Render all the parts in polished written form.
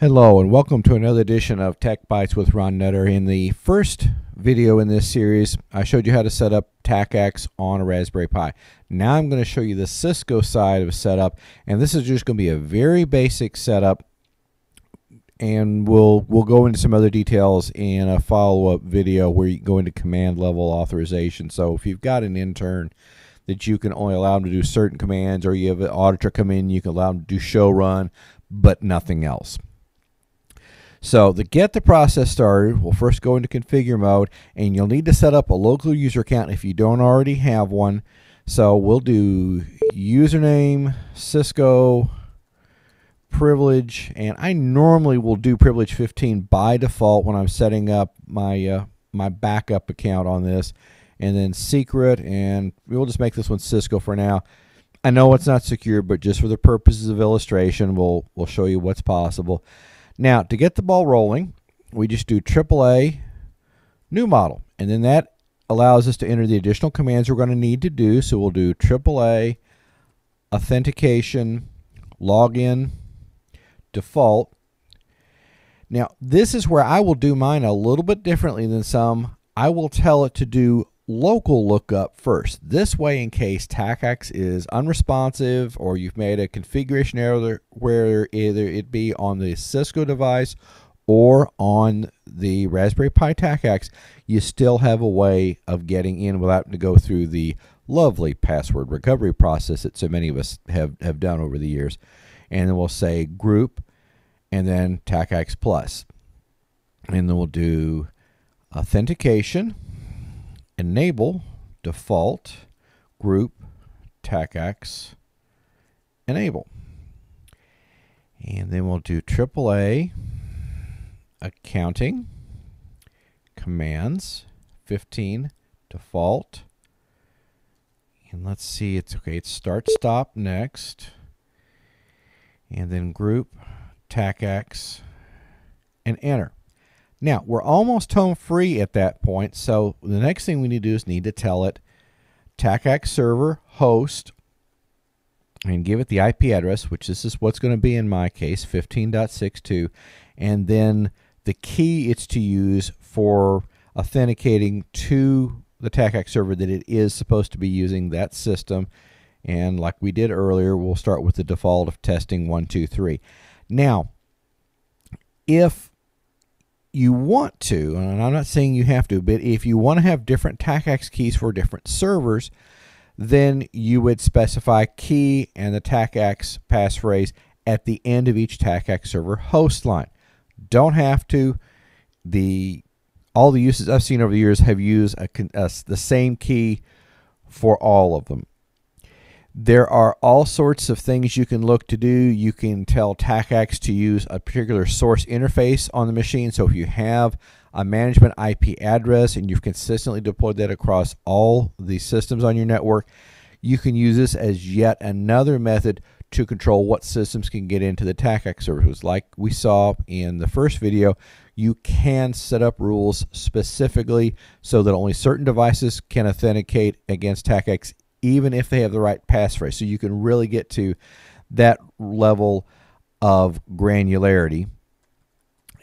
Hello and welcome to another edition of Tech Bytes with Ron Nutter. In the first video in this series, I showed you how to set up Tacacs on a Raspberry Pi. Now I'm going to show you the Cisco side of setup, and this is just going to be a very basic setup, and we'll go into some other details in a follow-up video where you can go into command level authorization. So if you've got an intern that you can only allow them to do certain commands, or you have an auditor come in, you can allow them to do show run, but nothing else. So to get the process started, we'll first go into configure mode, and you'll need to set up a local user account if you don't already have one. So we'll do username, Cisco, privilege, and I normally will do privilege 15 by default when I'm setting up my, my backup account on this. And then secret, and we'll just make this one Cisco for now. I know it's not secure, but just for the purposes of illustration, we'll show you what's possible. Now, to get the ball rolling, we just do AAA, new model, and then that allows us to enter the additional commands we're going to need to do. So we'll do AAA, authentication, login, default. Now, this is where I will do mine a little bit differently than some. I will tell it to do local lookup first. This way, in case Tacacs is unresponsive or you've made a configuration error where either it be on the Cisco device or on the Raspberry Pi Tacacs, you still have a way of getting in without having to go through the lovely password recovery process that so many of us have done over the years. And then we'll say group and then Tacacs+. And then we'll do authentication, enable, default, group, Tacacs, enable. And then we'll do AAA, accounting, commands, 15, default. And let's see, it's okay, it's start, stop, next. And then group, Tacacs, and enter. Now, we're almost home free at that point, so the next thing we need to do is tell it Tacacs server host and give it the IP address, which this is what's going to be in my case, 15.62, and then the key it's to use for authenticating to the Tacacs server that it is supposed to be using, that system. And like we did earlier, we'll start with the default of testing 1, 2, 3. Now, if you want to, and I'm not saying you have to, but if you want to have different Tacacs keys for different servers, then you would specify key and the Tacacs passphrase at the end of each Tacacs server host line. Don't have to. All the uses I've seen over the years have used the same key for all of them. There are all sorts of things you can look to do. You can tell Tacacs to use a particular source interface on the machine. So if you have a management IP address and you've consistently deployed that across all the systems on your network, you can use this as yet another method to control what systems can get into the Tacacs servers. Like we saw in the first video, you can set up rules specifically so that only certain devices can authenticate against Tacacs, even if they have the right passphrase. So you can really get to that level of granularity.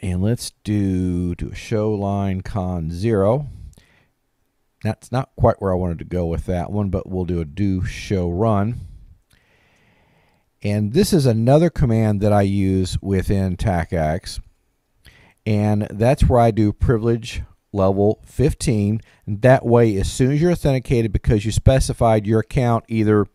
And let's do a show line con 0. That's not quite where I wanted to go with that one, but we'll do a do show run. And this is another command that I use within Tacacs. And that's where I do privilege level 15, and that way as soon as you're authenticated, because you specified your account either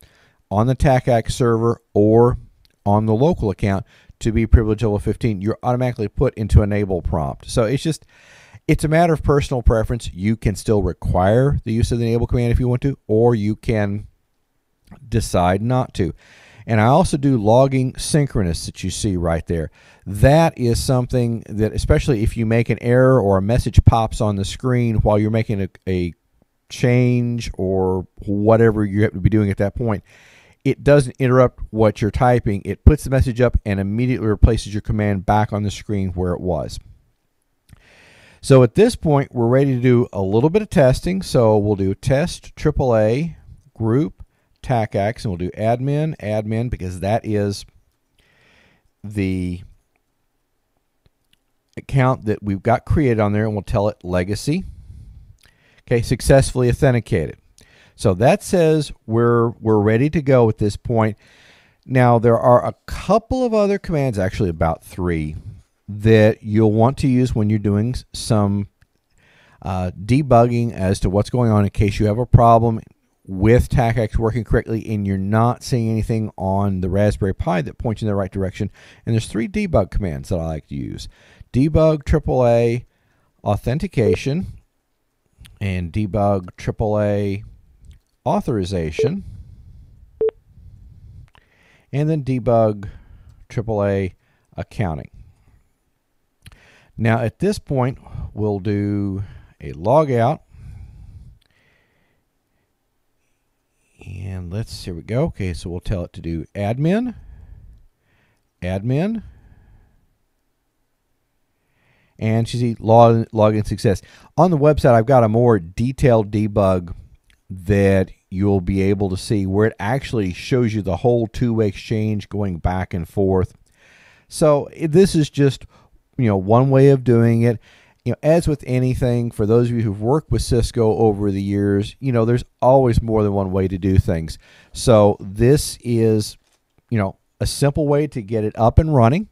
on the Tacacs server or on the local account to be privilege level 15, you're automatically put into enable prompt. So it's a matter of personal preference. You can still require the use of the enable command if you want to, or you can decide not to. And I also do logging synchronous that you see right there. That is something that, especially if you make an error or a message pops on the screen while you're making a change or whatever you have to be doing at that point, it doesn't interrupt what you're typing. It puts the message up and immediately replaces your command back on the screen where it was. So at this point, we're ready to do a little bit of testing. So we'll do test AAA group Tacacs, and we'll do admin, because that is the account that we've got created on there, and we'll tell it legacy. Okay, successfully authenticated. So that says we're ready to go at this point. Now, there are a couple of other commands, actually about 3, that you'll want to use when you're doing some debugging as to what's going on in case you have a problem with Tacacs working correctly and you're not seeing anything on the Raspberry Pi that points you in the right direction. And there's 3 debug commands that I like to use. Debug AAA authentication and debug AAA authorization, and then debug AAA accounting. Now at this point, we'll do a logout. And let's, here we go. Okay, so we'll tell it to do admin, admin, and she's login success. On the website, I've got a more detailed debug that you'll be able to see where it actually shows you the whole two-way exchange going back and forth. So this is just, you know, one way of doing it. You know, as with anything, for those of you who've worked with Cisco over the years, you know, there's always more than one way to do things. So this is, you know, a simple way to get it up and running.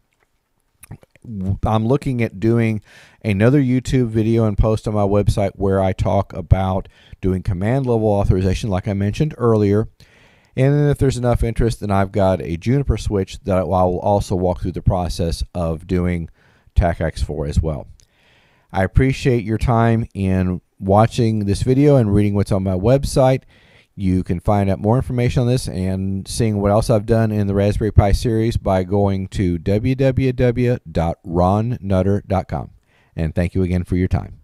I'm looking at doing another YouTube video and post on my website where I talk about doing command level authorization, like I mentioned earlier. And then if there's enough interest, then I've got a Juniper switch that I will also walk through the process of doing Tacacs for as well. I appreciate your time in watching this video and reading what's on my website. You can find out more information on this and seeing what else I've done in the Raspberry Pi series by going to www.ronnutter.com. And thank you again for your time.